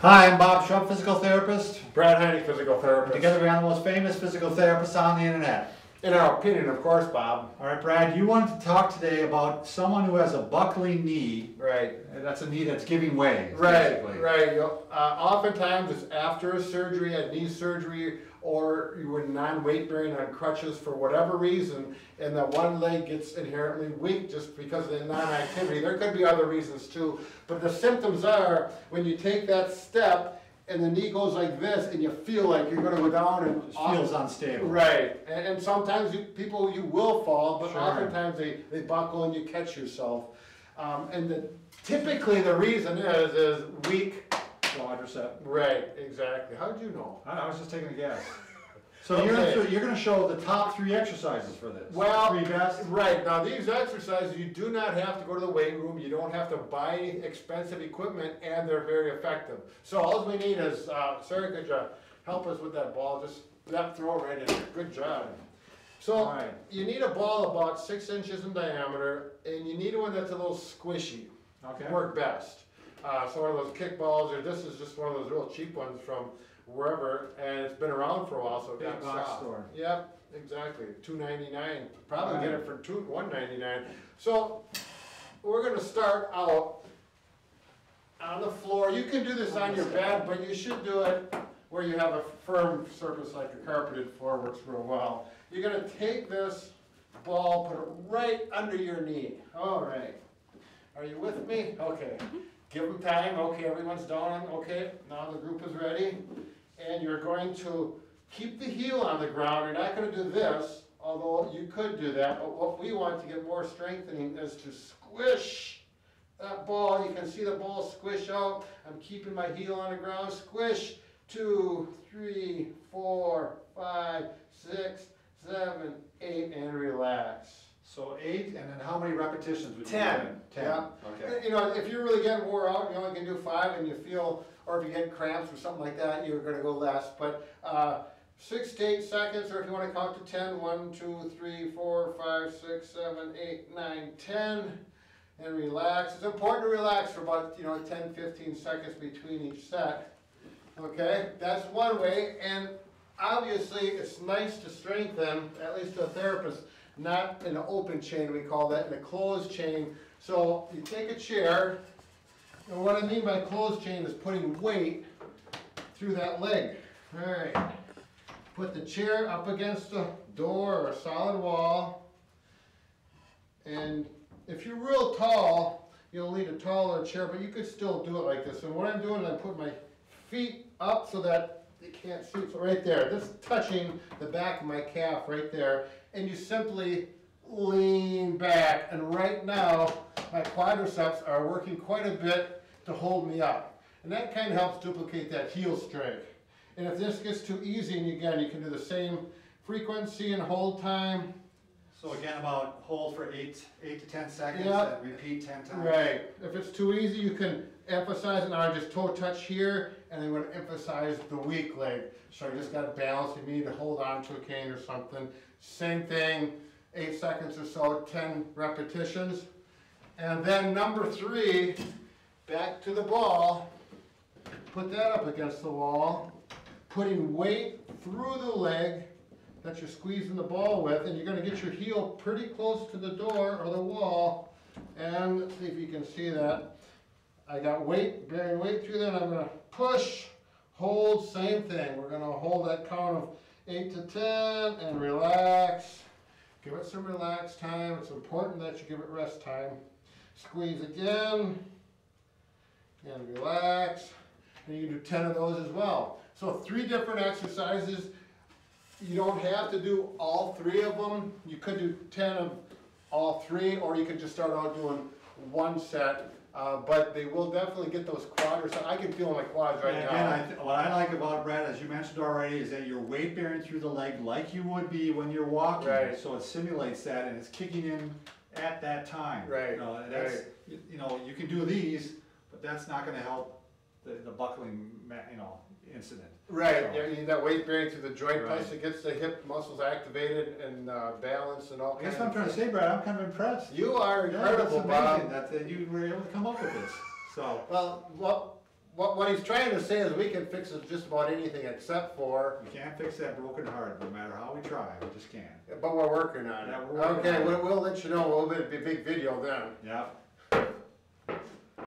Hi, I'm Bob Schrupp, physical therapist. Brad Heineck, physical therapist. Together we are the most famous physical therapists on the internet. In our opinion, of course, Bob. All right, Brad, you wanted to talk today about someone who has a buckling knee. Right. And that's a knee that's giving way. Right, basically. Right. Oftentimes it's after a surgery, a knee surgery, or you were non-weight bearing on crutches for whatever reason, and that one leg gets inherently weak just because of the non-activity. There could be other reasons too, but the symptoms are when you take that step and the knee goes like this and you feel like you're going to go down and it feels unstable. Right. And sometimes you will fall, but sure. Oftentimes they buckle and you catch yourself. Typically the reason is weak quadricep. Right, exactly. How did you know? I was just taking a guess. So okay. You're going to show the top three exercises for this. Well, three best. Right. Now these exercises, you do not have to go to the weight room. You don't have to buy expensive equipment, and they're very effective. So all we need is, sir, could you help us with that ball? Just that throw right in there. Good job. So right. You need a ball about 6 inches in diameter, and you need one that's a little squishy. Okay. Work best. So one of those kick balls, or this is just one of those real cheap ones from wherever, and it's been around for a while, so it got soft. Yep, exactly. $2.99. Probably right. Get it for $1.99. So we're going to start out on the floor. You can do this on your bed, but you should do it where you have a firm surface like a carpeted floor works real well. You're going to take this ball, put it right under your knee. All right. Are you with me? Okay. Give them time. Okay, everyone's down. Okay, now the group is ready. And you're going to keep the heel on the ground. You're not going to do this, although you could do that. But what we want to get more strengthening is to squish that ball. You can see the ball squish out. I'm keeping my heel on the ground. Squish. 2, 3, 4, 5, 6, 7, 8, and relax. So 8, and then how many repetitions would you do? 10. 10. Yeah. Okay. You know, if you're really getting wore out, you only can do 5, and you feel, or if you get cramps or something like that, you're going to go less. But 6 to 8 seconds, or if you want to count to 10, 1, 2, 3, 4, 5, 6, 7, 8, 9, 10, and relax. It's important to relax for about 10, 15 seconds between each set. Okay, that's one way, and obviously it's nice to strengthen, at least a therapist. Not in an open chain, we call that, in a closed chain. So you take a chair, and what I mean by closed chain is putting weight through that leg. All right, put the chair up against a door or a solid wall. And if you're real tall, you'll need a taller chair, but you could still do it like this. And what I'm doing is I put my feet up so that you can't see, so right there, this touching the back of my calf right there. And you simply lean back. And right now, my quadriceps are working quite a bit to hold me up. And that kind of helps duplicate that heel strength. And if this gets too easy, and again, you can do the same frequency and hold time. So again, about hold for 8 to 10 seconds, yep. And repeat 10 times. Right. If it's too easy, you can emphasize, and I just toe touch here, and then we're going to emphasize the weak leg. So you just got to balance. You need to hold on to a cane or something. Same thing, 8 seconds or so, 10 repetitions. And then number 3, back to the ball. Put that up against the wall. Putting weight through the leg that you're squeezing the ball with, and you're going to get your heel pretty close to the door or the wall. And let's see if you can see that. I got weight, bearing weight through that. I'm going to push, hold, same thing. We're going to hold that count of 8 to 10 and relax. Give it some relax time. It's important that you give it rest time. Squeeze again and relax. And you can do 10 of those as well. So 3 different exercises. You don't have to do all 3 of them. You could do 10 of all 3, or you could just start out doing 1 set. But they will definitely get those quadriceps. I can feel my quads right now. Again, what I like about Brad, as you mentioned already, is that you're weight bearing through the leg like you would be when you're walking. Right. So it simulates that, and it's kicking in at that time. Right. That's, right. You can do these, but that's not going to help the buckling, incident. Right. So. Yeah, you need that weight bearing through the joint. Right. Plus, it gets the hip muscles activated and balance and all. I guess what I'm trying to say, Brad, I'm kind of impressed. You are incredible, Bob. That's amazing that you were able to come up with this. So. Well, what he's trying to say is we can fix just about anything except for... We can't fix that broken heart, no matter how we try, we just can't. But we're working on it. Yeah, we're working on it. We'll let you know. We'll be a big video then. Yeah.